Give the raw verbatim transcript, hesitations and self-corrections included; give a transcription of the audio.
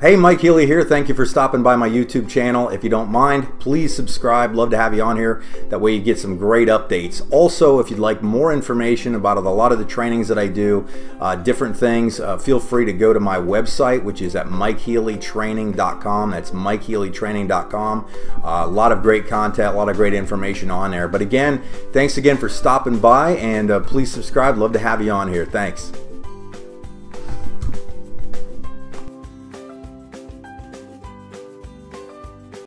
Hey, Mike Healy here. Thank you for stopping by my YouTube channel. If you don't mind, please subscribe. Love to have you on here. That way you get some great updates. Also, if you'd like more information about a lot of the trainings that I do, uh, different things, uh, feel free to go to my website, which is at Mike Healy Training dot com. That's Mike Healy Training dot com. Uh, a lot of great content, a lot of great information on there. But again, thanks again for stopping by, and uh, please subscribe. Love to have you on here. Thanks.